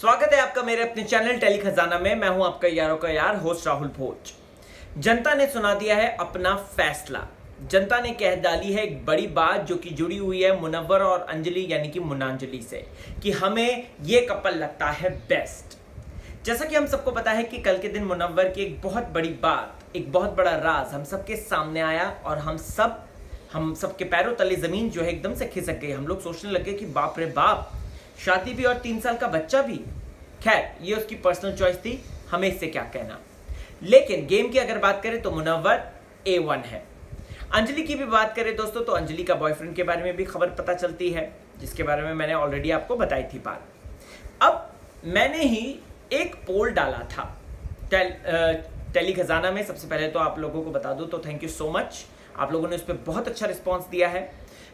स्वागत है आपका मेरे अपने चैनल टेली खजाना में। मैं हूं आपका यारों का यार होस्ट राहुल भोज। जनता ने सुना दिया है अपना फैसला। जनता ने कह डाली है एक बड़ी बात जो कि जुड़ी हुई है मुनव्वर और अंजलि यानी कि मुनांजलि से, कि हमें ये कपल लगता है बेस्ट। जैसा कि हम सबको पता है कि कल के दिन मुनव्वर की एक बहुत बड़ी बात, एक बहुत बड़ा राज हम सबके सामने आया और हम सबके पैरों तले जमीन जो है एकदम से खिसक गई। हम लोग सोचने लगे कि बाप रे बाप, शादी भी और 3 साल का बच्चा भी। खैर, ये उसकी पर्सनल चॉइस थी, हमें इससे क्या कहना। लेकिन गेम की अगर बात करें तो मुनव्वर A1 है। अंजलि की भी बात करें दोस्तों तो अंजलि का बॉयफ्रेंड के बारे में भी खबर पता चलती है, जिसके बारे में मैंने ऑलरेडी आपको बताई थी बात। अब मैंने ही एक पोल डाला था टेली खजाना में। सबसे पहले तो आप लोगों को बता दूं तो थैंक यू सो मच, आप लोगों ने उस पर बहुत अच्छा रिस्पॉन्स दिया है।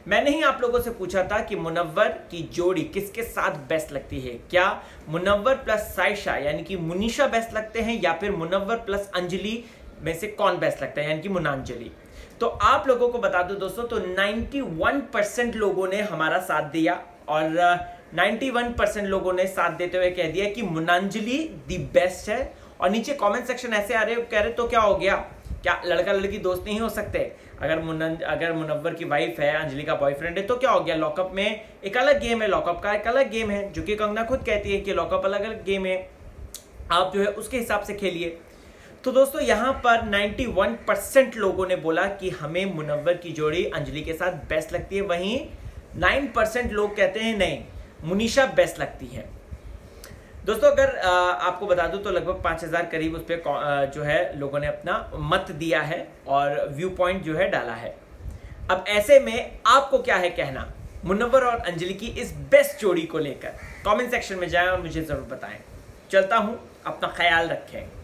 मैंने ही आप लोगों से पूछा था कि मुनव्वर की जोड़ी किसके साथ बेस्ट लगती है। क्या मुनव्वर प्लस साइशा यानी कि मुनीशा बेस्ट लगते हैं या फिर मुनव्वर प्लस अंजलि में से कौन बेस्ट लगता है यानी कि मुनांजलि। तो आप लोगों को बता दो दोस्तों तो 91% लोगों ने हमारा साथ दिया और 91% लोगों ने साथ देते हुए कह दिया कि मुनांजलि दी बेस्ट है। और नीचे कॉमेंट सेक्शन ऐसे आ रहे हो, कह रहे तो क्या हो गया, क्या लड़का लड़की दोस्त नहीं हो सकते? अगर मुनव्वर की वाइफ है, अंजलि का बॉयफ्रेंड है तो क्या हो गया? लॉकअप में एक अलग गेम है, लॉकअप का एक अलग गेम है, जो कि कंगना खुद कहती है कि लॉकअप अलग अलग गेम है, आप जो है उसके हिसाब से खेलिए। तो दोस्तों यहाँ पर 91% लोगों ने बोला कि हमें मुनव्वर की जोड़ी अंजलि के साथ बेस्ट लगती है। वहीं 9% लोग कहते हैं नहीं, मुनीशा बेस्ट लगती है। दोस्तों अगर आपको बता दूं तो लगभग 5000 करीब उस पर जो है लोगों ने अपना मत दिया है और व्यू पॉइंट जो है डाला है। अब ऐसे में आपको क्या है कहना मुनव्वर और अंजलि की इस बेस्ट जोड़ी को लेकर? कमेंट सेक्शन में जाएं और मुझे ज़रूर बताएं। चलता हूं, अपना ख्याल रखें।